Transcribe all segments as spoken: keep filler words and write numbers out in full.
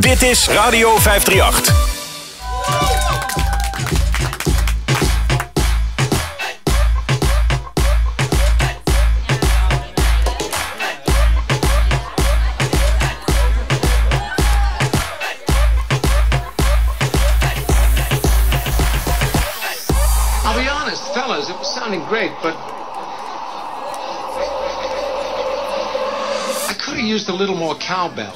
Dit is Radio vijf drie acht. It was sounding great, but I could have used a little more cowbell.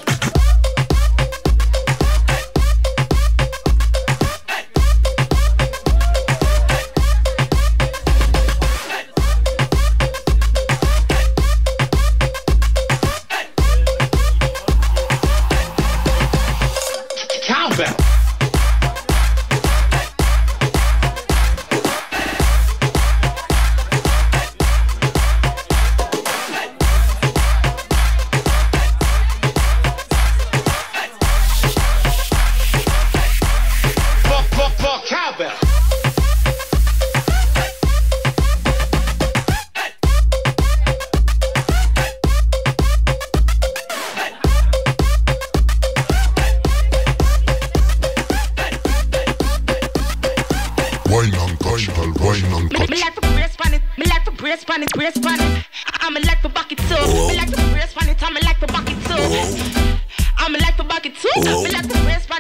Cowbell. Don't let the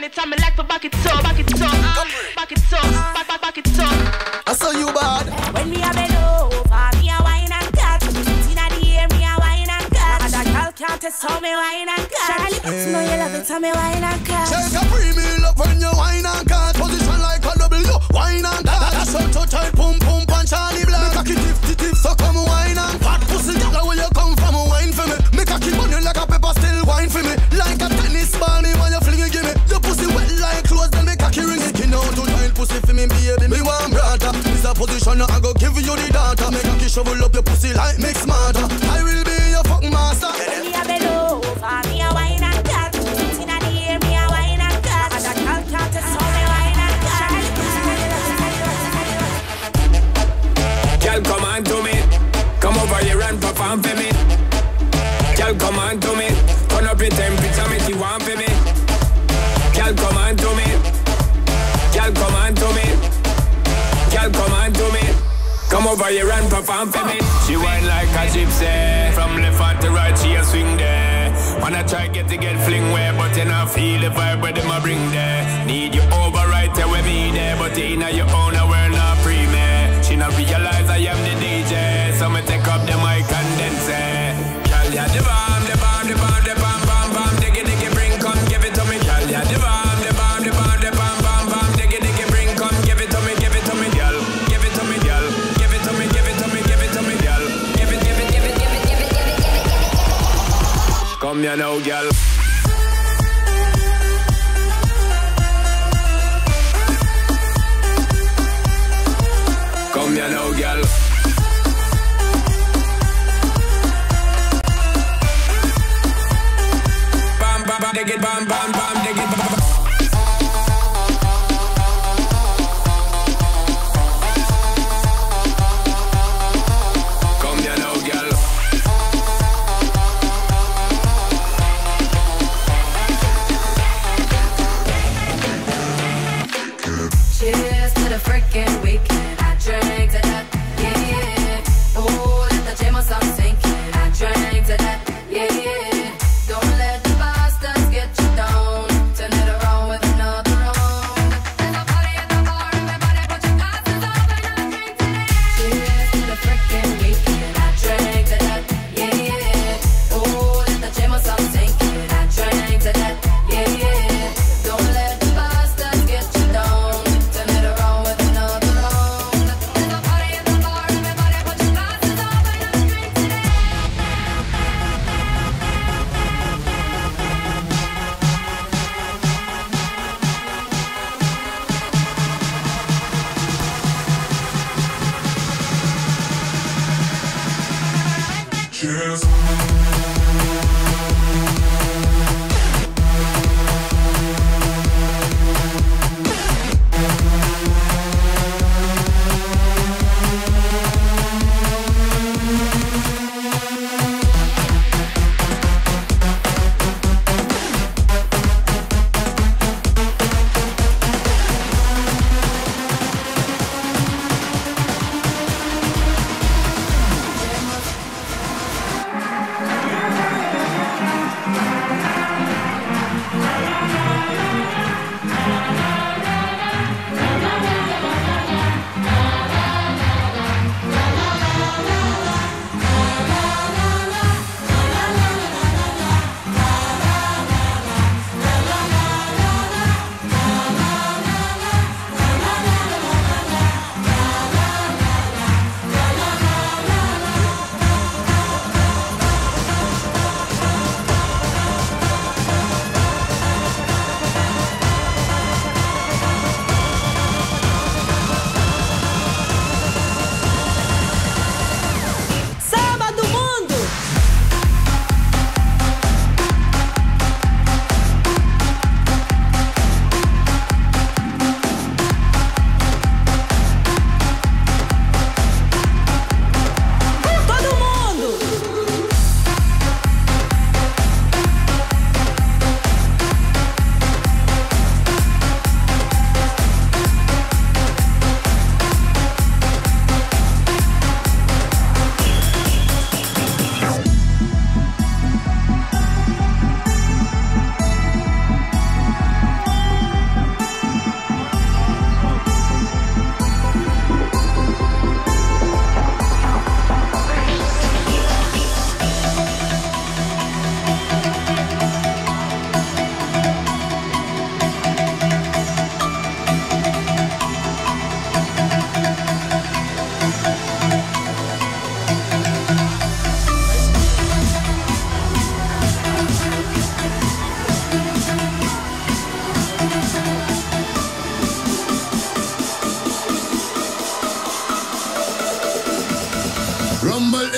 bastards get you down. Turn it around.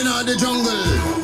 in all the jungle.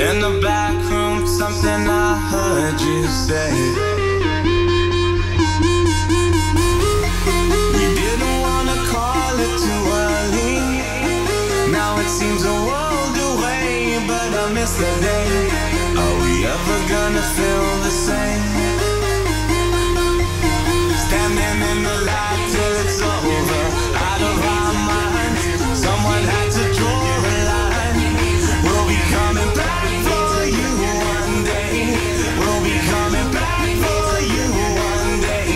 In the back room, something I heard you say. We didn't wanna call it too early. Now it seems a world away, but I miss the day. Are we ever gonna feel the same? Standing in the light till it's over. Out of our minds, someone had to draw a line. We'll be coming back for you one day. We'll be coming back for you one day.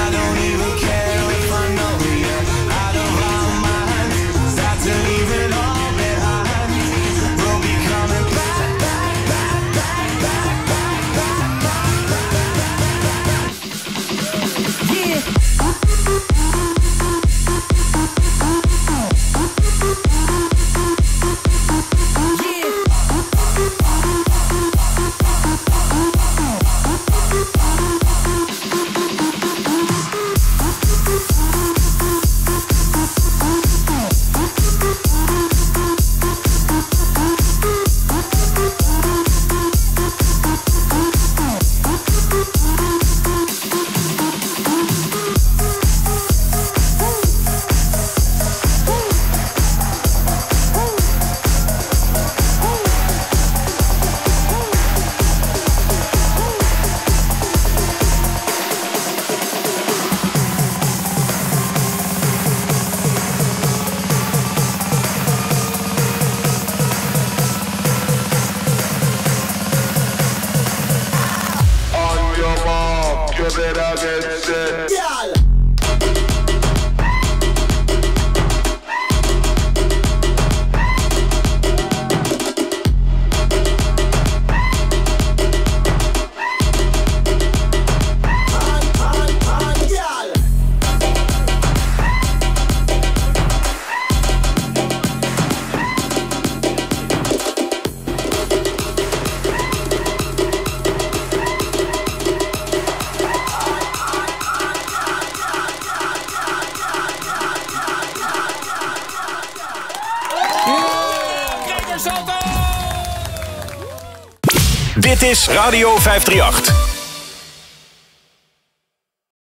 I don't even care if I know you're out of our minds. Start to leave it all behind. We'll be coming back, back, back, back, back, back, back, back, back. Yeah. Dit is Radio vijf drie acht.